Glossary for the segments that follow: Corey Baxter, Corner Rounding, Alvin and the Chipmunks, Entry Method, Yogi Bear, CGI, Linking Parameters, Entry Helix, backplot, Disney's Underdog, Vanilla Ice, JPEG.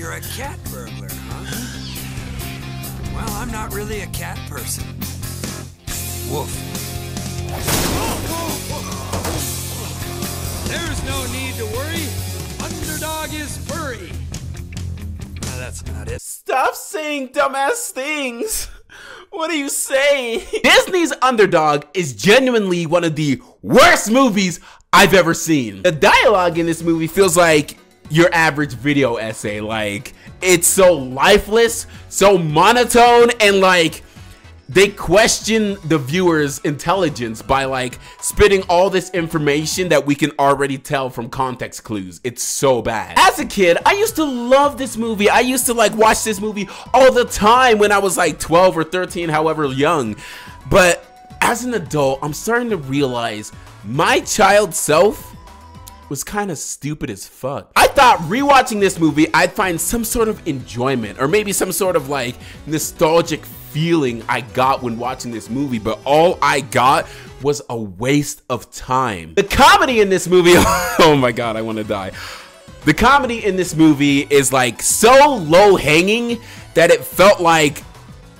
you're a cat burglar, huh? Well, I'm not really a cat person. Woof. There's no need to worry. Underdog is furry. No, that's not it. Stop saying dumbass things. What do you say? Disney's Underdog is genuinely one of the worst movies I've ever seen. The dialogue in this movie feels like your average video essay. Like, it's so lifeless, so monotone, and like, they question the viewer's intelligence by like spitting all this information that we can already tell from context clues. It's so bad. As a kid, I used to love this movie. I used to like watch this movie all the time when I was like 12 or 13, however young. But as an adult, I'm starting to realize my child self was kind of stupid as fuck. I thought rewatching this movie, I'd find some sort of enjoyment or maybe some sort of like nostalgic feeling I got when watching this movie, but all I got was a waste of time. The comedy in this movie, oh my God, I want to die. The comedy in this movie is like so low hanging that it felt like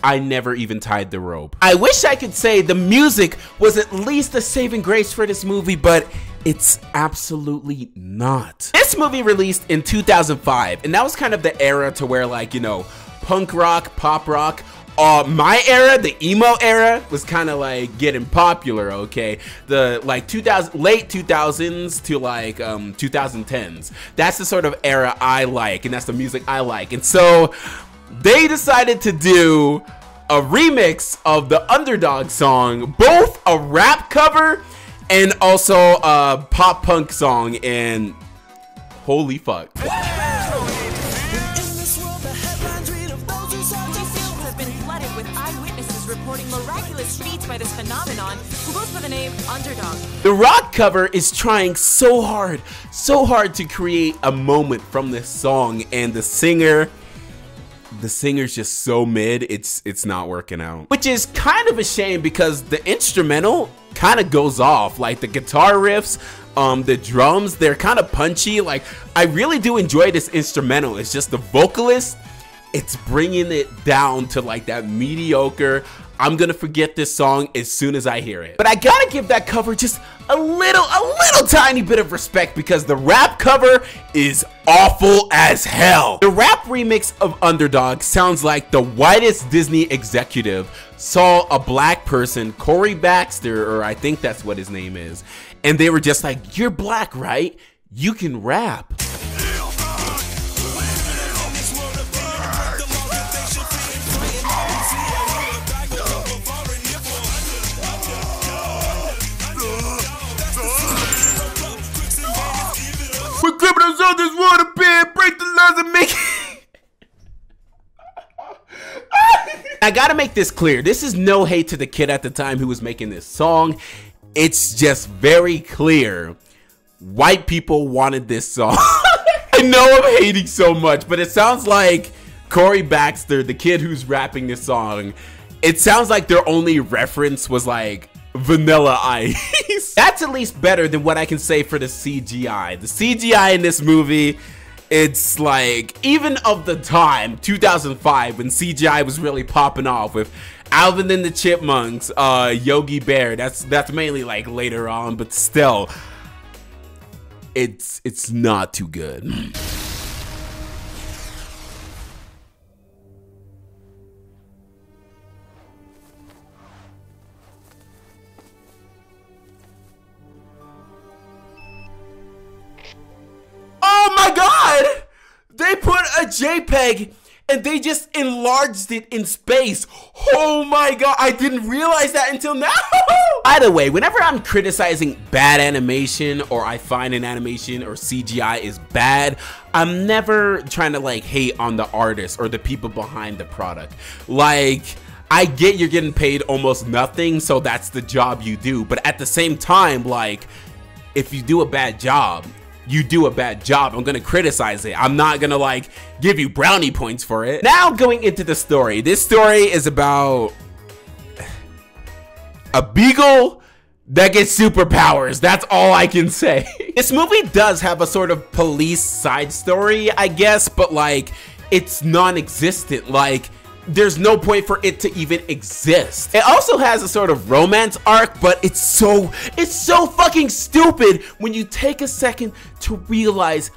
I never even tied the rope. I wish I could say the music was at least a saving grace for this movie, but it's absolutely not. This movie released in 2005, and that was kind of the era to where like, you know, punk rock, pop rock, my era, the emo era, was kind of like getting popular, okay? The like late 2000s to like 2010s. That's the sort of era I like, and that's the music I like. And so they decided to do a remix of the Underdog song, both a rap cover and also a pop punk song, and holy fuck. By this phenomenon, who goes by the name Underdog. The rock cover is trying so hard to create a moment from this song, and the singer's just so mid, it's not working out. Which is kind of a shame because the instrumental kind of goes off, like the guitar riffs, the drums, they're kind of punchy. Like, I really do enjoy this instrumental. It's just the vocalist, it's bringing it down to like that mediocre, I'm gonna forget this song as soon as I hear it. But I gotta give that cover just a little tiny bit of respect because the rap cover is awful as hell. The rap remix of Underdog sounds like the whitest Disney executive saw a black person, Corey Baxter, or I think that's what his name is, and they were just like, you're black, right? You can rap. Criminals on this water bed, break the laws and make it. I gotta make this clear. This is no hate to the kid at the time who was making this song. It's just very clear. White people wanted this song. I know I'm hating so much, but it sounds like Corey Baxter, the kid who's rapping this song, it sounds like their only reference was like Vanilla Ice. That's at least better than what I can say for the CGI. The CGI in this movie, it's like, even of the time, 2005, when CGI was really popping off with Alvin and the Chipmunks, Yogi Bear, that's mainly like later on, but still, it's not too good. They put a JPEG and they just enlarged it in space. Oh my God, I didn't realize that until now. By the way, whenever I'm criticizing bad animation or I find an animation or CGI is bad, I'm never trying to like hate on the artist or the people behind the product. Like, I get you're getting paid almost nothing, so that's the job you do. But at the same time, like, if you do a bad job, you do a bad job. I'm gonna criticize it. I'm not gonna like give you brownie points for it. Now going into the story. This story is about a beagle that gets superpowers. That's all I can say. This movie does have a sort of police side story, I guess, but like it's non-existent. Like, there's no point for it to even exist. It also has a sort of romance arc, but it's so fucking stupid when you take a second to realize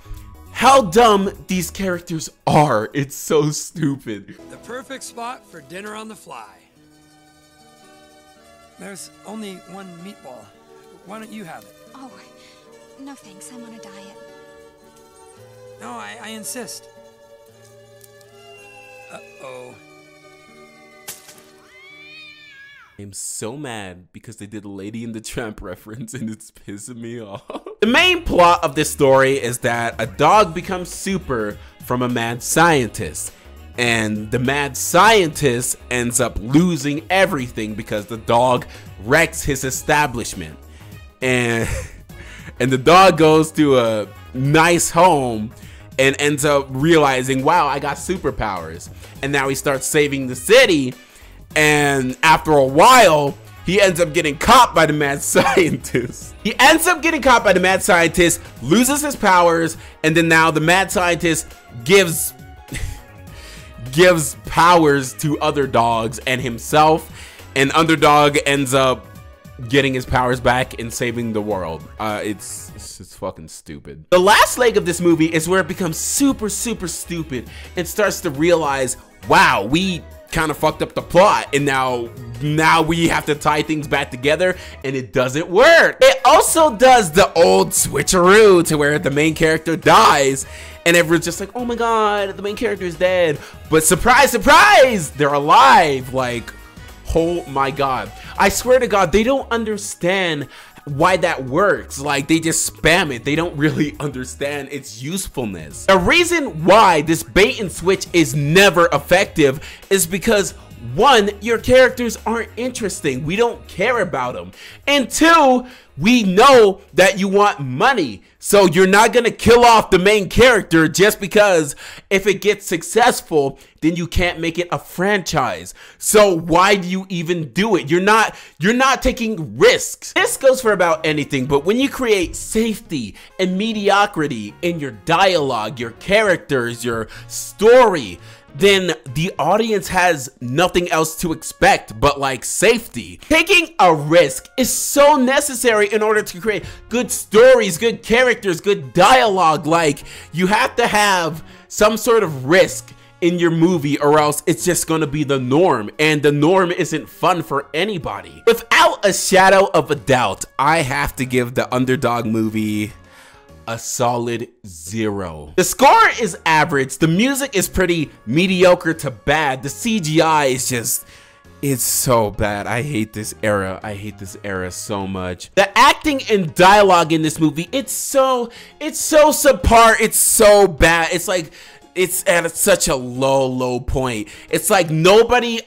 how dumb these characters are. It's so stupid. The perfect spot for dinner on the fly. There's only one meatball. Why don't you have it? Oh, no thanks. I'm on a diet. No, I insist. Uh-oh. I'm so mad because they did a Lady and the Tramp reference and it's pissing me off. The main plot of this story is that a dog becomes super from a mad scientist, and the mad scientist ends up losing everything because the dog wrecks his establishment, and the dog goes to a nice home and ends up realizing, wow, I got superpowers. And now he starts saving the city, and after a while he ends up getting caught by the mad scientist. He ends up getting caught by the mad scientist, loses his powers, and then now the mad scientist gives powers to other dogs and himself, and Underdog ends up getting his powers back and saving the world. It's fucking stupid. The last leg of this movie is where it becomes super, super stupid and starts to realize, wow, we kind of fucked up the plot, and now we have to tie things back together, and it doesn't work. It also does the old switcheroo to where the main character dies and everyone's just like, oh my god, the main character is dead, but surprise, surprise, they're alive. Like, oh my god, I swear to god, they don't understand why that works. Like, they just spam it. They don't really understand its usefulness. A reason why this bait and switch is never effective is because, one, your characters aren't interesting, we don't care about them, and two, we know that you want money, so you're not gonna kill off the main character just because if it gets successful then you can't make it a franchise. So why do you even do it? You're not taking risks. This goes for about anything, but when you create safety and mediocrity in your dialogue, your characters, your story, then the audience has nothing else to expect but, like, safety. Taking a risk is so necessary in order to create good stories, good characters, good dialogue. Like, you have to have some sort of risk in your movie or else it's just gonna be the norm, and the norm isn't fun for anybody. Without a shadow of a doubt, I have to give the Underdog movie a solid 0. The score is average, the music is pretty mediocre to bad, the CGI is just, it's so bad. I hate this era. I hate this era so much. The acting and dialogue in this movie, it's so subpar, it's so bad. It's like, it's at such a low point. It's like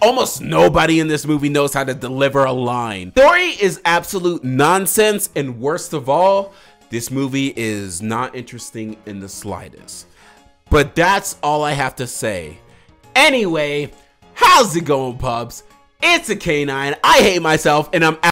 almost nobody in this movie knows how to deliver a line. Story is absolute nonsense, and worst of all, this movie is not interesting in the slightest. But that's all I have to say. Anyway, how's it going, pups? It's a K9. I hate myself, and I'm out.